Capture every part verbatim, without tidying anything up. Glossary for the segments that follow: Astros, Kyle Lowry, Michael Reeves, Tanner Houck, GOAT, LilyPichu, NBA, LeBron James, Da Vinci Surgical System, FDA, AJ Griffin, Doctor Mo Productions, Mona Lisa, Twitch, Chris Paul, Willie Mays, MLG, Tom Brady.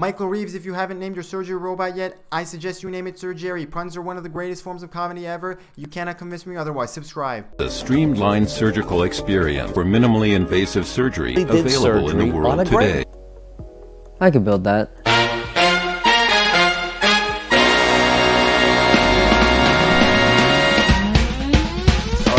Michael Reeves, if you haven't named your surgery robot yet, I suggest you name it Sir Jerry. Puns are one of the greatest forms of comedy ever. You cannot convince me otherwise. Subscribe. The streamlined surgical experience for minimally invasive surgery available surgery in the world today. I could build that.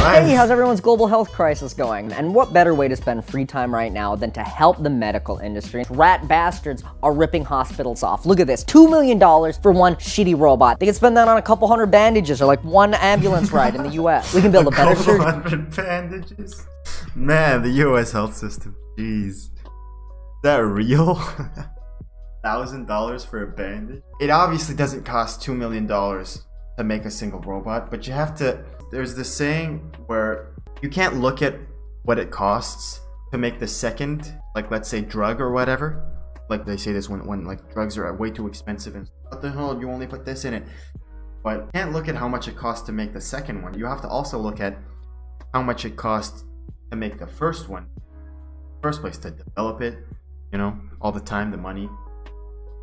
Hey, how's everyone's global health crisis going? And what better way to spend free time right now than to help the medical industry? Rat bastards are ripping hospitals off. Look at this, two million dollars for one shitty robot. They could spend that on a couple hundred bandages or like one ambulance ride in the U S. We can build a, a better surgery. A couple hundred bandages? Man, the U S health system, jeez. Is that real? one thousand dollars for a bandage? It obviously doesn't cost two million dollars to make a single robot, but you have to... There's this saying where you can't look at what it costs to make the second, like let's say drug or whatever. Like they say this when, when like drugs are way too expensive and what the hell, you only put this in it. But you can't look at how much it costs to make the second one. You have to also look at how much it costs to make the first one. First place to develop it, you know, all the time, the money,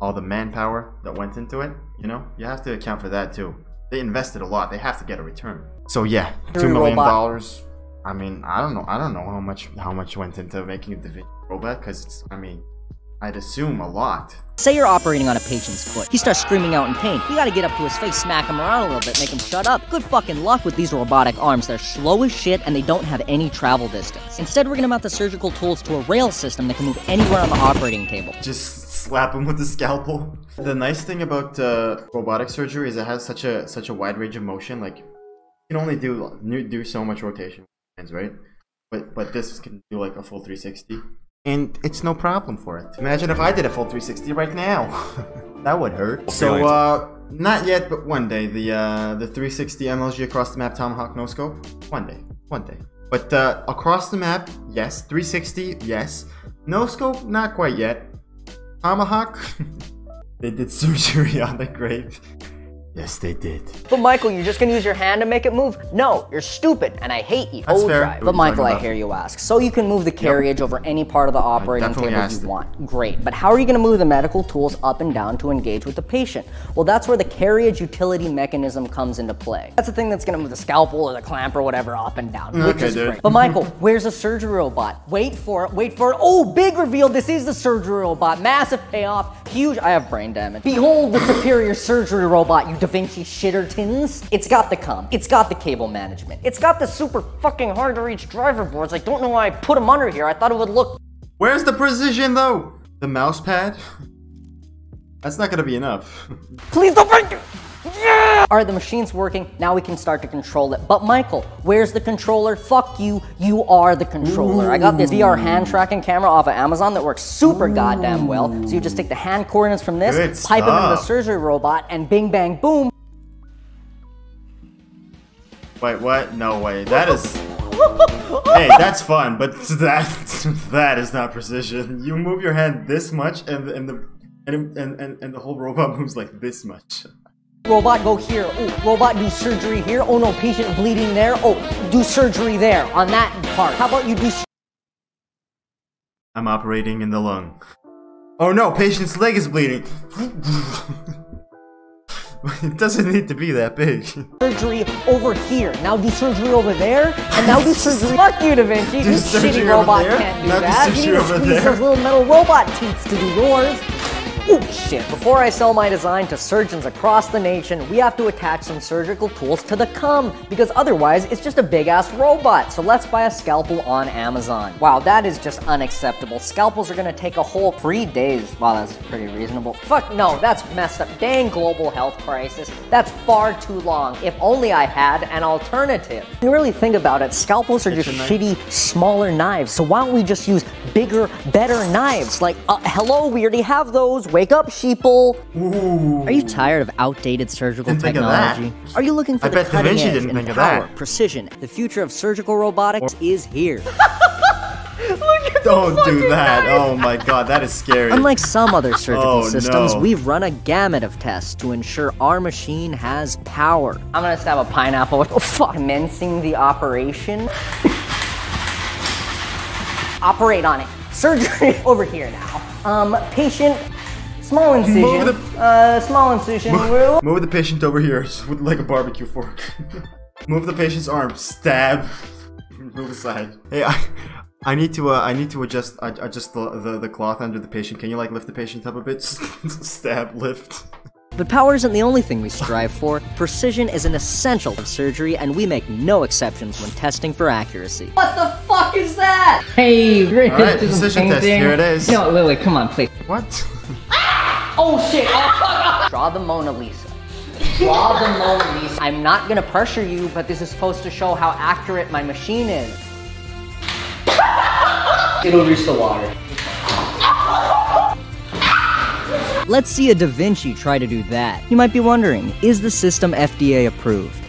all the manpower that went into it, you know, you have to account for that too. They invested a lot. They have to get a return. So yeah, two million dollars. I mean, I don't know. I don't know how much how much went into making a Da Vinci robot because it's. I mean, I'd assume a lot. Say you're operating on a patient's foot. He starts screaming out in pain. You gotta get up to his face, smack him around a little bit, make him shut up. Good fucking luck with these robotic arms. They're slow as shit and they don't have any travel distance. Instead, we're gonna mount the surgical tools to a rail system that can move anywhere on the operating table. Just. Slap him with the scalpel. The nice thing about uh, robotic surgery is it has such a such a wide range of motion. Like you can only do do so much rotation, right? But but this can do like a full three sixty, and it's no problem for it. Imagine if I did a full three sixty right now. That would hurt. So uh, not yet, but one day the uh, the three sixty M L G across the map tomahawk no scope. One day, one day. But uh, across the map, yes. three sixty, yes. No scope, not quite yet. Tomahawk? They did surgery on the grave. Yes, they did. But Michael, you're just gonna use your hand to make it move? No, you're stupid, and I hate you. That's fair. But Michael, I hear you ask. So you can move the carriage yep. over any part of the operating table you want. It. Great, but how are you gonna move the medical tools up and down to engage with the patient? Well, that's where the carriage utility mechanism comes into play. That's the thing that's gonna move the scalpel or the clamp or whatever up and down, mm, which okay, is dude. Great. But Michael, where's the surgery robot? Wait for it, wait for it. Oh, big reveal, this is the surgery robot. Massive payoff, huge, I have brain damage. Behold the superior surgery robot, you Da Vinci shittertins. It's got the com, it's got the cable management, it's got the super fucking hard to reach driver boards. I don't know why I put them under here. I thought it would look. Where's the precision though? The mouse pad? That's not gonna be enough. Please don't break it! Yeah! All right, the machine's working. Now we can start to control it. But Michael, where's the controller? Fuck you, you are the controller. Ooh. I got this V R hand tracking camera off of Amazon that works super Ooh. Goddamn well. So you just take the hand coordinates from this, Good pipe stuff. It into the surgery robot, and bing, bang, boom. Wait, what? No way. That is... Hey, that's fun, but that, that is not precision. You move your hand this much, and, and, the, and, and, and the whole robot moves like this much. Robot go here, oh, robot do surgery here, oh no, patient bleeding there, oh, do surgery there, on that part. How about you do I'm operating in the lung. Oh no, patient's leg is bleeding. It doesn't need to be that big. Surgery over here, now do surgery over there, and now do surgery- Fuck you, Da Vinci, do this shitty robot there? Can't do now that. Do you need to squeeze those little metal robot teats to do yours. Oh shit! Before I sell my design to surgeons across the nation, we have to attach some surgical tools to the cum, because otherwise it's just a big-ass robot. So let's buy a scalpel on Amazon. Wow, that is just unacceptable. Scalpels are gonna take a whole three days. Wow, that's pretty reasonable. Fuck no, that's messed up. Dang global health crisis. That's far too long. If only I had an alternative. If you really think about it, scalpels are just shitty, smaller knives. So why don't we just use bigger, better knives? Like, uh, hello, we already have those. Wake up, sheeple! Ooh. Are you tired of outdated surgical technology? Are you looking for I the bet cutting edge and power, that. Precision? The future of surgical robotics or is here. Don't do that. Knife. Oh my god, that is scary. Unlike some other surgical oh, systems, no. we've run a gamut of tests to ensure our machine has power. I'm gonna stab a pineapple with- Oh fuck. Commencing the operation. Operate on it. Surgery over here now. Um, patient... Small incision. Move the, uh, small incision. Move, move the patient over here with like a barbecue fork. Move the patient's arm. Stab. Move aside. Hey, I, I need to, uh, I need to adjust, I, adjust the, the the cloth under the patient. Can you like lift the patient up a bit? Stab. Lift. But power isn't the only thing we strive for. Precision is an essential of surgery, and we make no exceptions when testing for accuracy. What the fuck is that? Hey, Rick, right, precision test. Here it is. No, Lily, come on, please. What? Oh shit! Oh, draw the Mona Lisa. Draw the Mona Lisa. I'm not gonna pressure you, but this is supposed to show how accurate my machine is. It'll reach the water. Let's see a Da Vinci try to do that. You might be wondering, is the system F D A approved?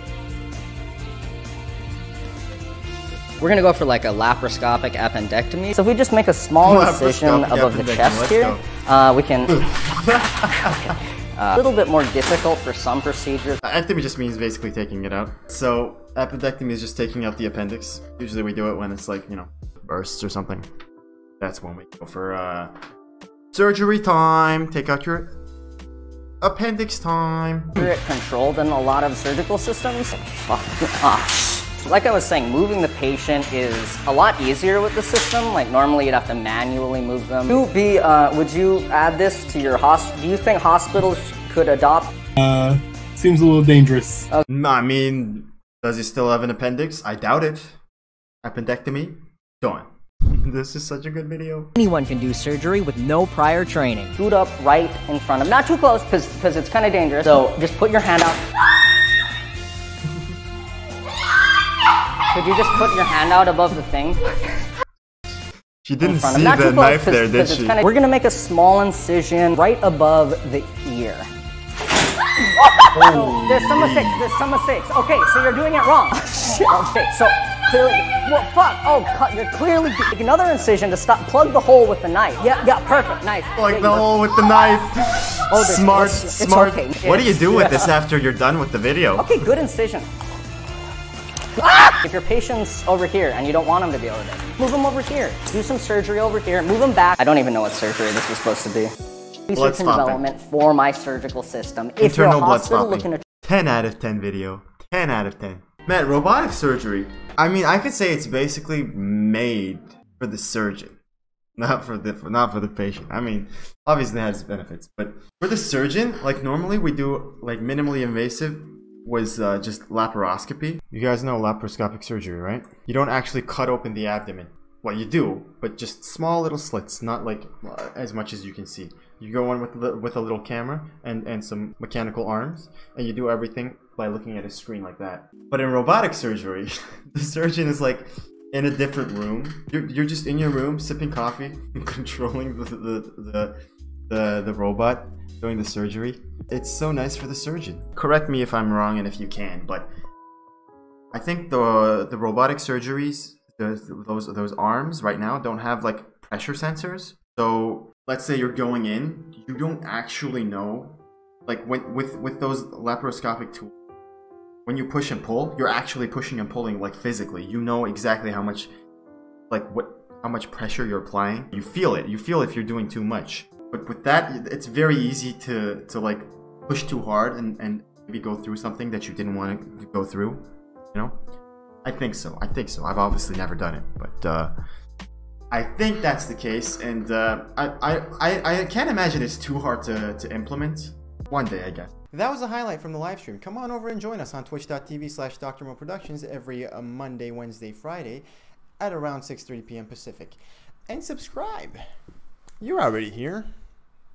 We're gonna go for like a laparoscopic appendectomy. So if we just make a small incision above the chest here, uh, we can. Okay. Uh, a little bit more difficult for some procedures. Ectomy just means basically taking it out. So appendectomy is just taking out the appendix. Usually we do it when it's like, you know, bursts or something. That's when we go for uh, surgery time. Take out your appendix time. We're controlled in a lot of surgical systems. Fuck off. Like I was saying, moving the patient is a lot easier with the system. Like normally you'd have to manually move them. You be, uh, would you add this to your hospital? Do you think hospitals could adopt? Uh, seems a little dangerous. Okay. No, I mean, does he still have an appendix? I doubt it. Appendectomy? Done. This is such a good video. Anyone can do surgery with no prior training. Shoot up right in front of, not too close because it's kind of dangerous. So just put your hand out. Could you just put your hand out above the thing? She didn't see the knife there, did she? Kinda, we're gonna make a small incision right above the ear. So there's some mistakes, there's some mistakes. Okay, so you're doing it wrong. Okay, so clearly, well, fuck, oh, you're clearly making another incision to stop, plug the hole with the knife. Yeah, yeah, perfect, nice. Plug the hole with the knife. Oh, smart, it's, it's smart. Okay. What do you do with this after you're done with the video? Okay, good incision. Ah! If your patient's over here and you don't want him to be over there, move him over here. Do some surgery over here. Move him back. I don't even know what surgery this was supposed to be. Research and development for my surgical system. If you're a hospital looking at ten out of ten video. ten out of ten. Man, robotic surgery. I mean, I could say it's basically made for the surgeon, not for the for, not for the patient. I mean, obviously it has benefits, but for the surgeon, like normally we do like minimally invasive. Was uh, just laparoscopy. You guys know laparoscopic surgery, right? You don't actually cut open the abdomen. Well, you do, but just small little slits, not like uh, as much as you can see. You go on with, with a little camera and, and some mechanical arms, and you do everything by looking at a screen like that. But in robotic surgery, the surgeon is like in a different room. You're, you're just in your room, sipping coffee, and controlling the, the, the, the, the robot doing the surgery. It's so nice for the surgeon. Correct me if I'm wrong and if you can, but I think the the robotic surgeries, those those, those arms right now don't have like pressure sensors. So let's say you're going in, you don't actually know, like when, with, with those laparoscopic tools, when you push and pull, you're actually pushing and pulling like physically. You know exactly how much, like what, how much pressure you're applying. You feel it, you feel if you're doing too much. But with that, it's very easy to, to like push too hard and, and maybe go through something that you didn't want to go through, you know? I think so, I think so. I've obviously never done it, but uh, I think that's the case. And uh, I, I, I, I can't imagine it's too hard to, to implement. One day, I guess. That was a highlight from the live stream. Come on over and join us on twitch dot T V slash Doctor Mo Productions every uh, Monday, Wednesday, Friday at around six thirty p m Pacific. And subscribe. You're already here.